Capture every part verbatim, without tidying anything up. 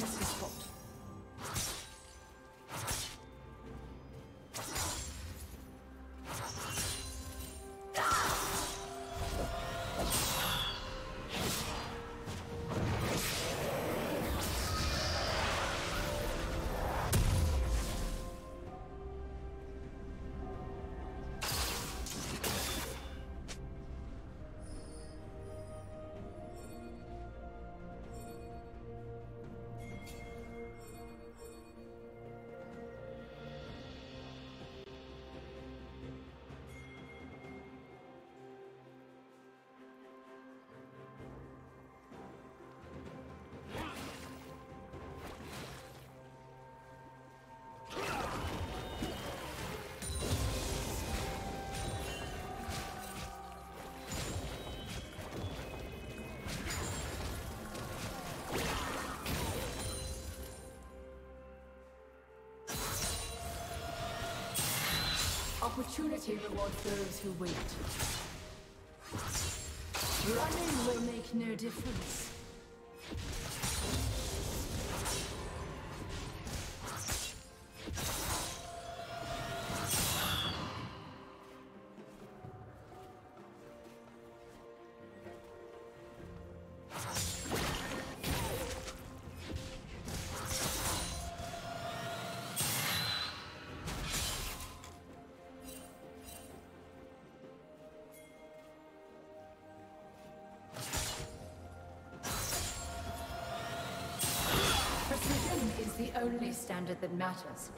mystery spot. Opportunity rewards those who wait. Running will make no difference. The only standard that matters.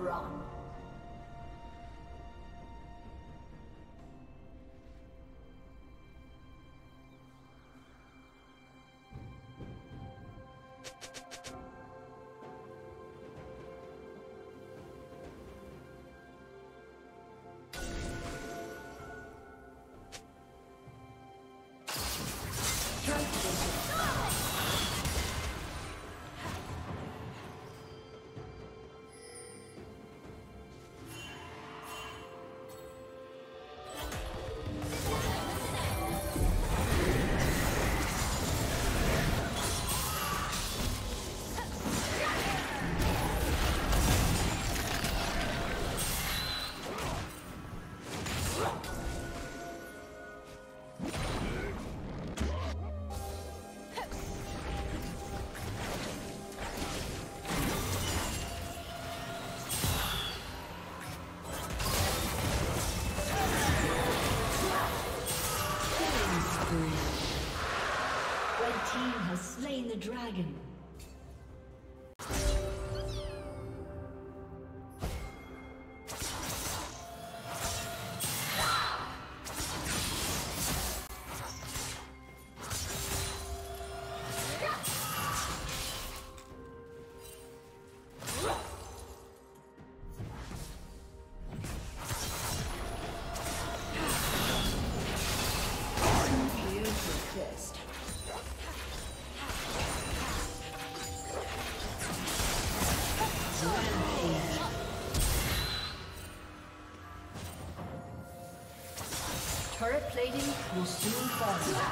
Run. Dragon. Turret plating will soon fall.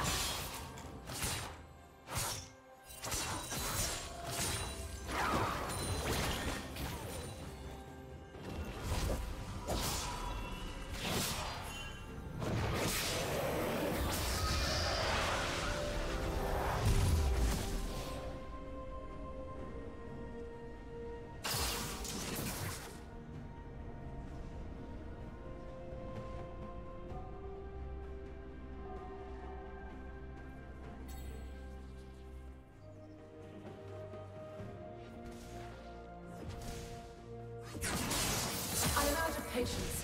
patience.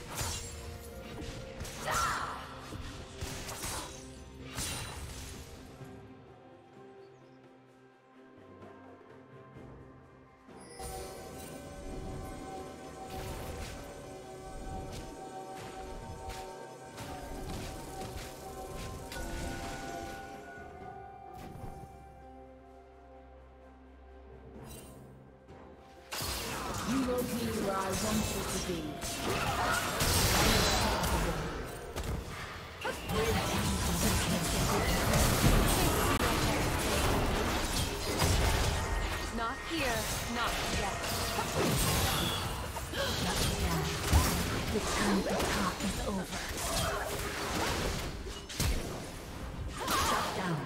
I want you to be not here, not yet. Not yet. The time to talk is over. Shut down.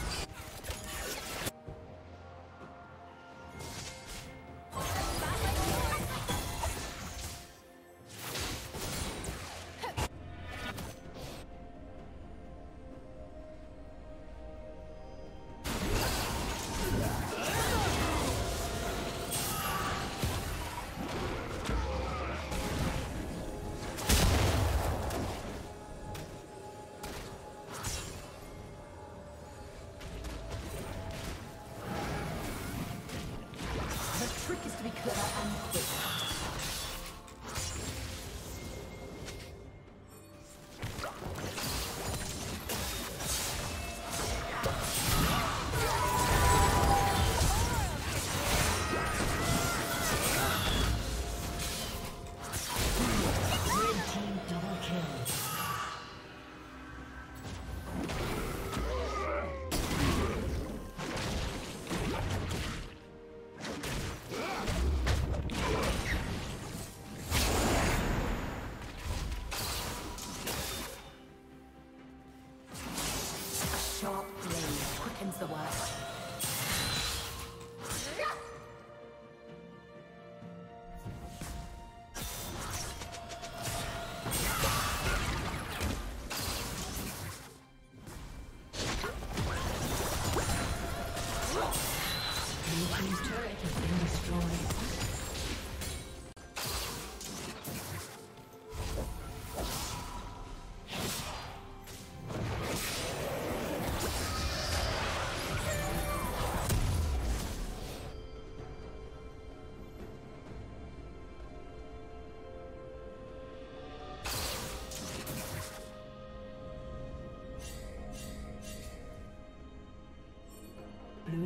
Blue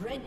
Red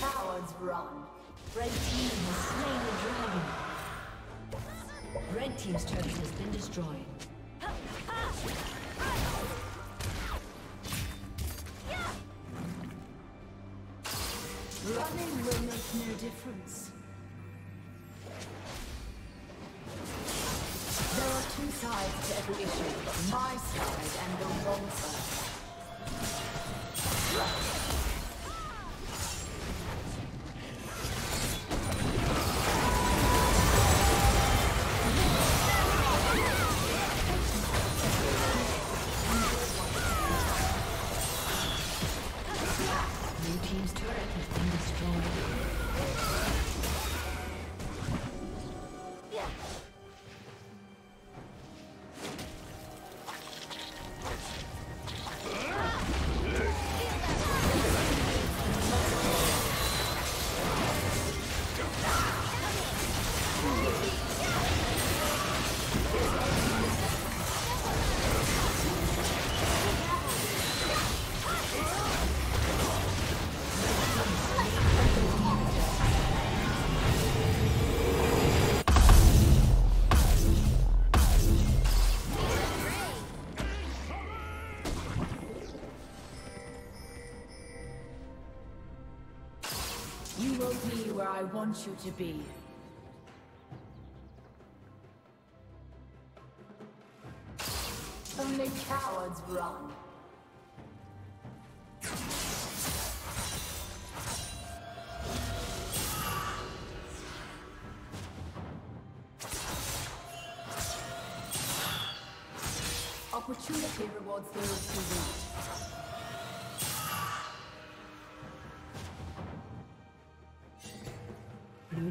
Cowards run. Red team has slain the dragon. Red team's turret has been destroyed. Running will make no difference. There are two sides to every issue, my side and the wrong side. I want you to be. Only cowards run. Opportunity rewards those who win. Blue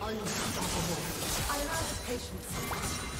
Unstoppable. I love patience.